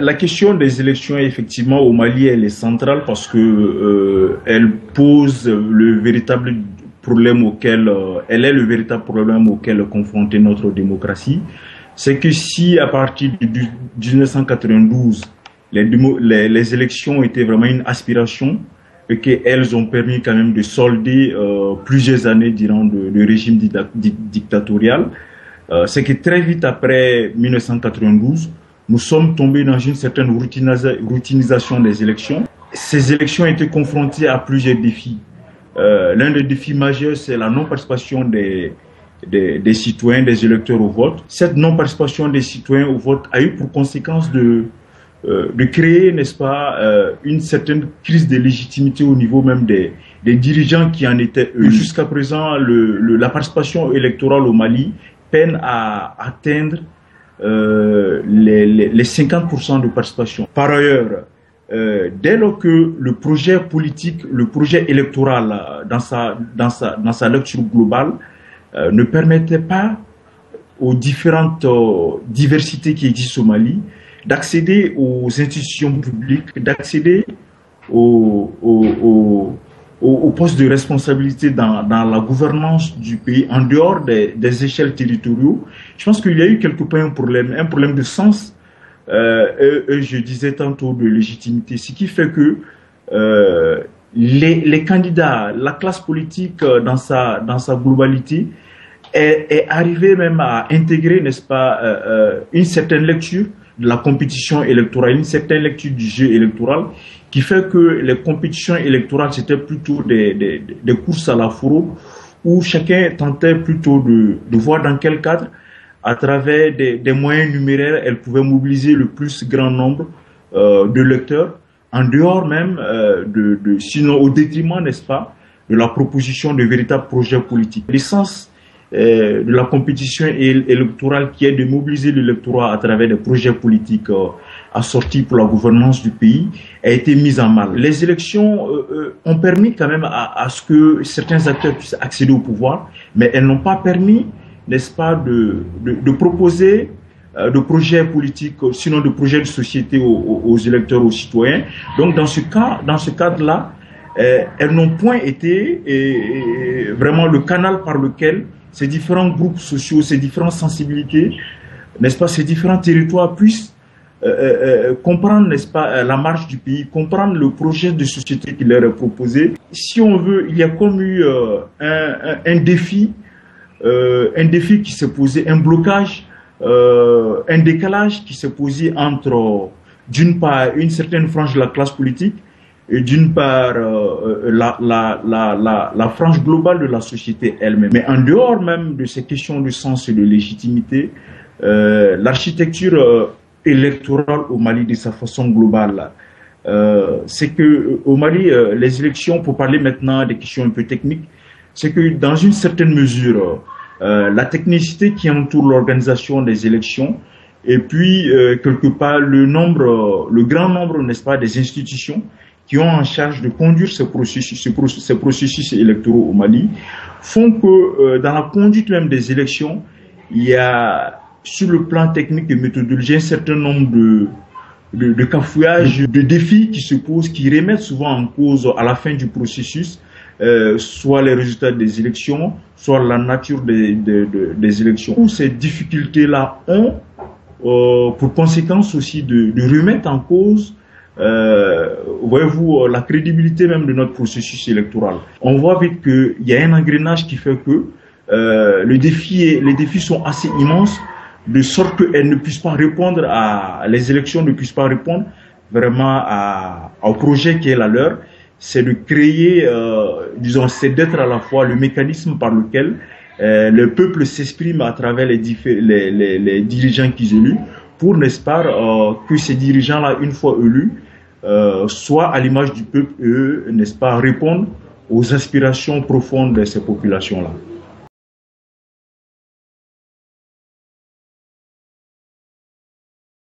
La question des élections, effectivement, au Mali, elle est centrale parce que elle pose le véritable problème auquel, elle est le véritable problème auquel est confrontée notre démocratie. C'est que si à partir de 1992, les élections étaient vraiment une aspiration et qu'elles ont permis quand même de solder plusieurs années durant le régime dictatorial, c'est que très vite après 1992, nous sommes tombés dans une certaine routinisation des élections. Ces élections étaient confrontées à plusieurs défis. L'un des défis majeurs, c'est la non-participation des citoyens, des électeurs au vote. Cette non-participation des citoyens au vote a eu pour conséquence de créer, n'est-ce pas, une certaine crise de légitimité au niveau même des dirigeants qui en étaient eux. Jusqu'à présent, la participation électorale au Mali peine à atteindre les 50% de participation. Par ailleurs, dès lors que le projet politique, le projet électoral dans sa lecture globale ne permettait pas aux différentes diversités qui existent au Mali d'accéder aux institutions publiques, d'accéder aux postes de responsabilité dans la gouvernance du pays, en dehors des échelles territoriaux, je pense qu'il y a eu quelque part un problème de sens, et je disais tantôt de légitimité, ce qui fait que les candidats, la classe politique dans sa globalité est arrivée même à intégrer, n'est-ce pas, une certaine lecture de la compétition électorale, une certaine lecture du jeu électoral, qui fait que les compétitions électorales, c'était plutôt des courses à la fourreau, où chacun tentait plutôt de voir dans quel cadre, à travers des moyens numéraires, elle pouvait mobiliser le plus grand nombre de lecteurs, en dehors même, sinon au détriment, n'est-ce pas, de la proposition de véritables projets politiques. L'essence de la compétition électorale qui est de mobiliser l'électorat à travers des projets politiques assortis pour la gouvernance du pays a été mise en mal. Les élections ont permis quand même à ce que certains acteurs puissent accéder au pouvoir, mais elles n'ont pas permis, n'est-ce pas, de proposer de projets politiques, sinon de projets de société aux électeurs, aux citoyens. Donc dans ce cadre-là, elles n'ont point été vraiment le canal par lequel ces différents groupes sociaux, ces différentes sensibilités, n'est-ce pas, ces différents territoires puissent comprendre, n'est-ce pas, la marche du pays, comprendre le projet de société qui leur est proposé. Si on veut, il y a comme eu un défi qui s'est posé, un blocage, un décalage qui s'est posé entre, d'une part, une certaine frange de la classe politique et d'une part la frange globale de la société elle-même. Mais en dehors même de ces questions de sens et de légitimité, l'architecture électorale au Mali de sa façon globale, c'est que au Mali, les élections, pour parler maintenant des questions un peu techniques, c'est que dans une certaine mesure, la technicité qui entoure l'organisation des élections et puis quelque part le grand nombre, n'est-ce pas, des institutions qui ont en charge de conduire ces processus électoraux au Mali, font que dans la conduite même des élections, il y a, sur le plan technique et méthodologique, un certain nombre de cafouillages, de défis qui se posent, qui remettent souvent en cause, à la fin du processus, soit les résultats des élections, soit la nature des élections. Toutes ces difficultés-là ont pour conséquence aussi de remettre en cause, voyez-vous, la crédibilité même de notre processus électoral. On voit vite qu'il y a un engrenage qui fait que les défis sont assez immenses, de sorte qu'elles ne puissent pas répondre les élections ne puissent pas répondre vraiment au projet qui est la leur. C'est de créer, disons, c'est d'être à la fois le mécanisme par lequel le peuple s'exprime à travers les dirigeants qu'ils élus, pour, n'est-ce pas, que ces dirigeants-là, une fois élus, soient à l'image du peuple, eux, n'est-ce pas, répondent aux aspirations profondes de ces populations-là.